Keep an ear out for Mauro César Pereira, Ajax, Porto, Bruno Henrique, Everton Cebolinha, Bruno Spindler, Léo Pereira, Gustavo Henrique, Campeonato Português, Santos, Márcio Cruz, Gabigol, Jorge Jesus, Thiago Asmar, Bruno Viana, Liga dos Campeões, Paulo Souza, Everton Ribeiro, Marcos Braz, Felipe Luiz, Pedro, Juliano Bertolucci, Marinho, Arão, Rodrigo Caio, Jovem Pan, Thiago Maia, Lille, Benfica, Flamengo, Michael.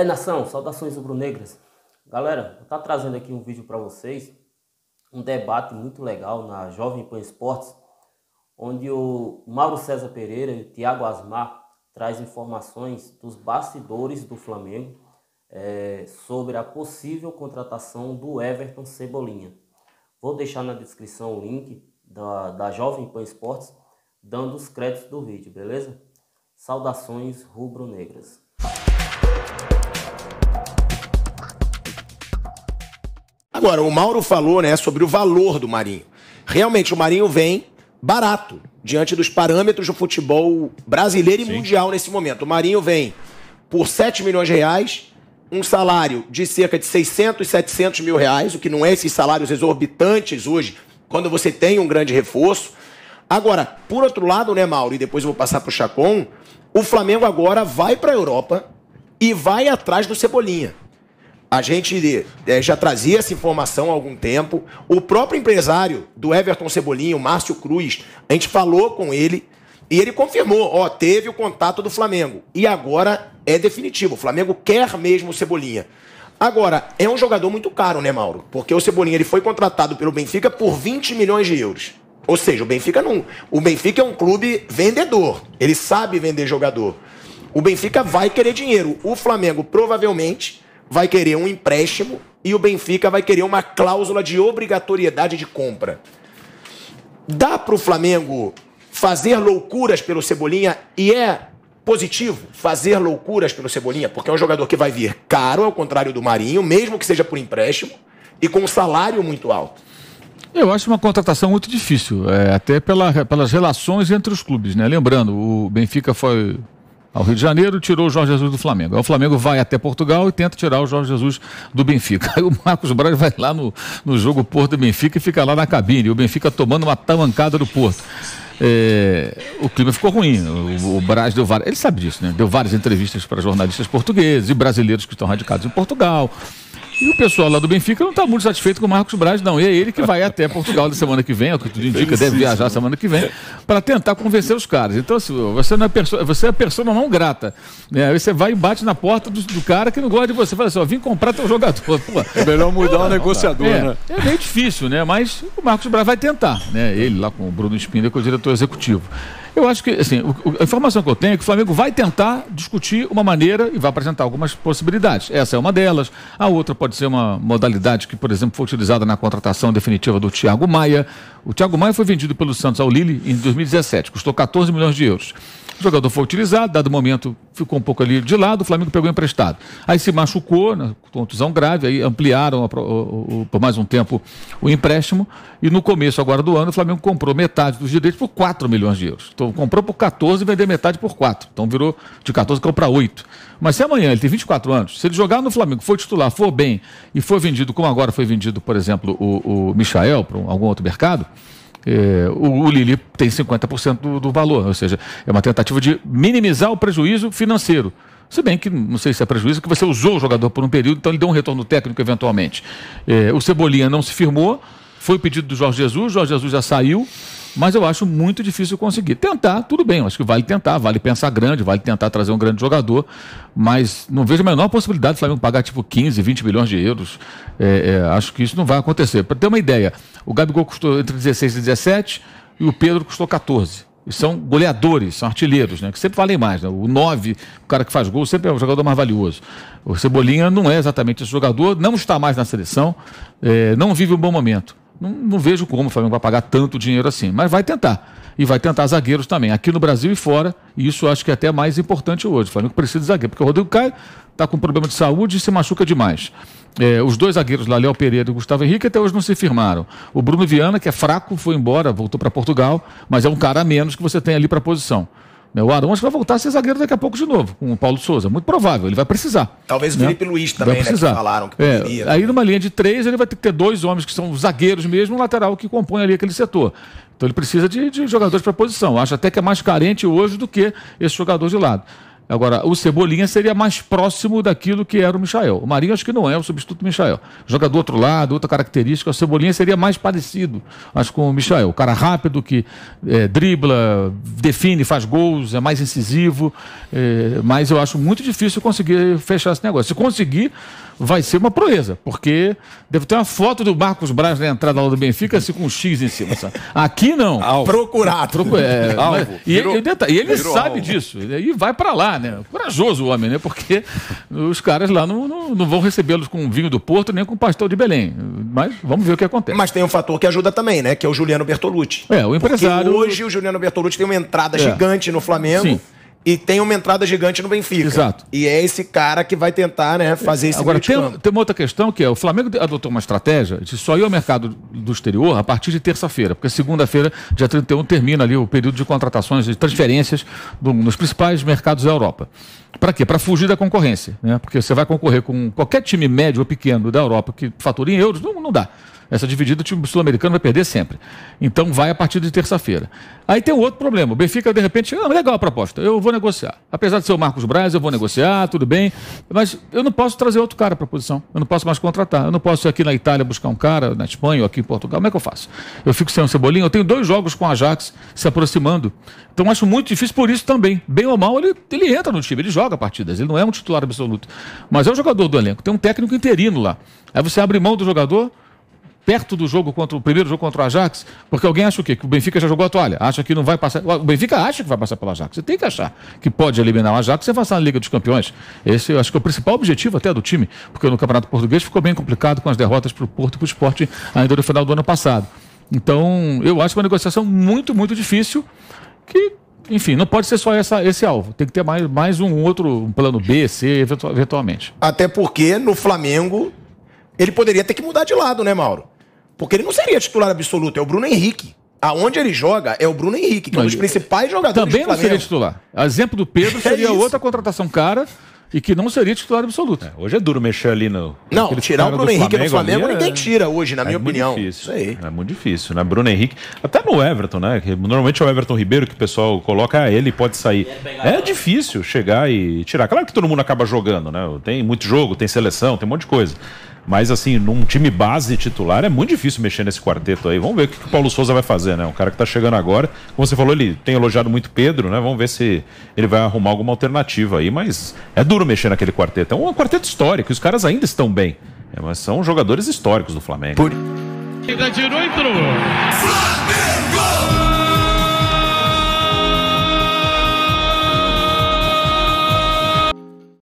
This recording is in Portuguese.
aí, nação, saudações rubro-negras. Galera, eu estou trazendo aqui um vídeo para vocês, um debate muito legal na Jovem Pan Esportes, onde o Mauro César Pereira e o Thiago Asmar traz informações dos bastidores do Flamengo sobre a possível contratação do Everton Cebolinha. Vou deixar na descrição o link da Jovem Pan Esportes, dando os créditos do vídeo, beleza? Saudações rubro-negras. Agora, o Mauro falou, né, sobre o valor do Marinho. Realmente, o Marinho vem barato, diante dos parâmetros do futebol brasileiro e mundial nesse momento. O Marinho vem por 7 milhões de reais, um salário de cerca de 600, 700 mil reais, o que não é esses salários exorbitantes hoje, quando você tem um grande reforço. Agora, por outro lado, né, Mauro, e depois eu vou passar para o Chacon, o Flamengo agora vai para a Europa e vai atrás do Cebolinha. A gente já trazia essa informação há algum tempo. O próprio empresário do Everton Cebolinha, o Márcio Cruz, a gente falou com ele e ele confirmou, ó, teve o contato do Flamengo. E agora é definitivo, o Flamengo quer mesmo o Cebolinha. Agora, é um jogador muito caro, né, Mauro? Porque o Cebolinha ele foi contratado pelo Benfica por 20 milhões de euros. Ou seja, o Benfica é um clube vendedor, ele sabe vender jogador. O Benfica vai querer dinheiro, o Flamengo provavelmente vai querer um empréstimo e o Benfica vai querer uma cláusula de obrigatoriedade de compra. Dá para o Flamengo fazer loucuras pelo Cebolinha e é positivo fazer loucuras pelo Cebolinha, porque é um jogador que vai vir caro, ao contrário do Marinho, mesmo que seja por empréstimo e com um salário muito alto. Eu acho uma contratação muito difícil, até pelas relações entre os clubes, né? Lembrando, o Benfica foi ao Rio de Janeiro, tirou o Jorge Jesus do Flamengo. Aí o Flamengo vai até Portugal e tenta tirar o Jorge Jesus do Benfica. Aí o Marcos Braz vai lá no jogo Porto e Benfica e fica lá na cabine. O Benfica tomando uma tamancada do Porto. O clima ficou ruim. O Braz deu várias... Ele sabe disso, né? Deu várias entrevistas para jornalistas portugueses e brasileiros que estão radicados em Portugal. E o pessoal lá do Benfica não está muito satisfeito com o Marcos Braz, não. E é ele que vai até Portugal na semana que vem, é o que tudo indica, deve viajar semana que vem, para tentar convencer os caras. Então, assim, você é a persona não grata. Né? Aí você vai e bate na porta do cara que não gosta de você. Fala assim, ó, vim comprar teu jogador. Pô, é melhor mudar o negociador, né? É meio difícil, né? Mas o Marcos Braz vai tentar, né? Ele lá com o Bruno Spindler, que é o diretor executivo. Eu acho que, assim, a informação que eu tenho é que o Flamengo vai tentar discutir uma maneira e vai apresentar algumas possibilidades. Essa é uma delas. A outra pode ser uma modalidade que, por exemplo, foi utilizada na contratação definitiva do Thiago Maia. O Thiago Maia foi vendido pelo Santos ao Lille em 2017, custou 14 milhões de euros. O jogador foi utilizado, dado o momento, ficou um pouco ali de lado, o Flamengo pegou emprestado. Aí se machucou, né, contusão grave, aí ampliaram por mais um tempo o empréstimo e no começo agora do ano o Flamengo comprou metade dos direitos por 4 milhões de euros. Então comprou por 14 e vendeu metade por 4. Então virou de 14 para 8. Mas se amanhã ele tem 24 anos, se ele jogar no Flamengo, for titular, for bem e for vendido, como agora foi vendido, por exemplo, o Michael para algum outro mercado, o Lille tem 50% do valor, ou seja, é uma tentativa de minimizar o prejuízo financeiro. Se bem que, não sei se é prejuízo, que você usou o jogador por um período, então ele deu um retorno técnico eventualmente. O Cebolinha não se firmou, foi o pedido do Jorge Jesus já saiu, mas eu acho muito difícil conseguir. Tentar, tudo bem, eu acho que vale tentar, vale pensar grande, vale tentar trazer um grande jogador, mas não vejo a menor possibilidade do Flamengo pagar tipo 15, 20 milhões de euros. Acho que isso não vai acontecer. Para ter uma ideia, o Gabigol custou entre 16 e 17 e o Pedro custou 14. E são goleadores, são artilheiros, né? Que sempre valem mais, né? O 9, o cara que faz gol, sempre é o jogador mais valioso. O Cebolinha não é exatamente esse jogador, não está mais na seleção, não vive um bom momento. Não vejo como o Flamengo vai pagar tanto dinheiro assim, mas vai tentar. E vai tentar zagueiros também, aqui no Brasil e fora, e isso acho que é até mais importante hoje. O Flamengo precisa de zagueiro, porque o Rodrigo Caio está com problema de saúde e se machuca demais. Os dois zagueiros lá, Léo Pereira e Gustavo Henrique, até hoje não se firmaram. O Bruno Viana, que é fraco, foi embora, voltou para Portugal, mas é um cara a menos que você tem ali para a posição. O Arão acho que vai voltar a ser zagueiro daqui a pouco de novo, com o Paulo Souza, muito provável, ele vai precisar. Talvez o Felipe Luiz também, vai precisar. Né, que falaram que poderia. Aí numa linha de 3 ele vai ter que ter 2 homens que são zagueiros mesmo, um lateral que compõe ali aquele setor. Então ele precisa de jogadores para a posição, acho até que é mais carente hoje do que esse jogador de lado. Agora, o Cebolinha seria mais próximo daquilo que era o Michael. O Marinho acho que não é o substituto do Michael. Joga do outro lado, outra característica. O Cebolinha seria mais parecido, acho, com o Michael. O cara rápido que dribla, define, faz gols, é mais incisivo. Mas eu acho muito difícil conseguir fechar esse negócio. Se conseguir, vai ser uma proeza, porque deve ter uma foto do Marcos Braz na entrada lá do Benfica, assim, com um X em cima. Sabe? Aqui não. Alvo. Procurado. E ele sabe alvo. Disso. E vai para lá, né? Corajoso o homem, né? Porque os caras lá não vão recebê-los com vinho do Porto nem com pastel de Belém. Mas vamos ver o que acontece. Mas tem um fator que ajuda também, né? Que é o Juliano Bertolucci. O empresário. Porque hoje o Juliano Bertolucci tem uma entrada gigante no Flamengo. Sim. E tem uma entrada gigante no Benfica. Exato. E é esse cara que vai tentar, né, fazer esse... Agora, tem uma outra questão que é, o Flamengo adotou uma estratégia de só ir ao mercado do exterior a partir de terça-feira, porque segunda-feira, dia 31, termina ali o período de contratações, de transferências nos principais mercados da Europa. Para quê? Para fugir da concorrência, né? Porque você vai concorrer com qualquer time médio ou pequeno da Europa que fatura em euros, não dá. Essa dividida o time sul-americano vai perder sempre. Então vai a partir de terça-feira. Aí tem um outro problema. O Benfica, de repente, legal a proposta, eu vou negociar. Apesar de ser o Marcos Braz, eu vou negociar, tudo bem. Mas eu não posso trazer outro cara para a posição. Eu não posso mais contratar. Eu não posso ir aqui na Itália buscar um cara, na Espanha ou aqui em Portugal. Como é que eu faço? Eu fico sem um Cebolinha. Eu tenho 2 jogos com o Ajax se aproximando. Então acho muito difícil por isso também. Bem ou mal, ele entra no time, ele joga partidas. Ele não é um titular absoluto. Mas é um jogador do elenco. Tem um técnico interino lá. Aí você abre mão do jogador... perto do jogo contra o primeiro jogo contra o Ajax, porque alguém acha o quê? Que o Benfica já jogou a toalha, acha que não vai passar. O Benfica acha que vai passar pelo Ajax, você tem que achar que pode eliminar o Ajax e avançar na Liga dos Campeões. Esse eu acho que é o principal objetivo até do time, porque no Campeonato Português ficou bem complicado com as derrotas para o Porto e para o Sport ainda no final do ano passado. Então, eu acho uma negociação muito, muito difícil que... Enfim, não pode ser só esse alvo. Tem que ter mais um outro, um plano B, C, eventualmente. Até porque no Flamengo ele poderia ter que mudar de lado, né, Mauro? Porque ele não seria titular absoluto, é o Bruno Henrique. Aonde ele joga é o Bruno Henrique, que é um dos principais jogadores do Flamengo. Também não seria titular. A exemplo do Pedro seria outra contratação cara e que não seria titular absoluto. Hoje é duro mexer ali no... Não, tirar o Bruno Henrique do Flamengo ninguém tira hoje, na minha opinião. Difícil. Isso aí. É muito difícil, né? Bruno Henrique, até no Everton, né? Que normalmente é o Everton Ribeiro que o pessoal coloca, ele pode sair. É difícil chegar e tirar. Claro que todo mundo acaba jogando, né? Tem muito jogo, tem seleção, tem um monte de coisa. Mas, assim, num time base titular é muito difícil mexer nesse quarteto aí. Vamos ver o que o Paulo Souza vai fazer, né? Um cara que tá chegando agora. Como você falou, ele tem elogiado muito o Pedro, né? Vamos ver se ele vai arrumar alguma alternativa aí. Mas é duro mexer naquele quarteto. É um quarteto histórico e os caras ainda estão bem. Mas são jogadores históricos do Flamengo. Ainda tirou e entrou. Flamengo!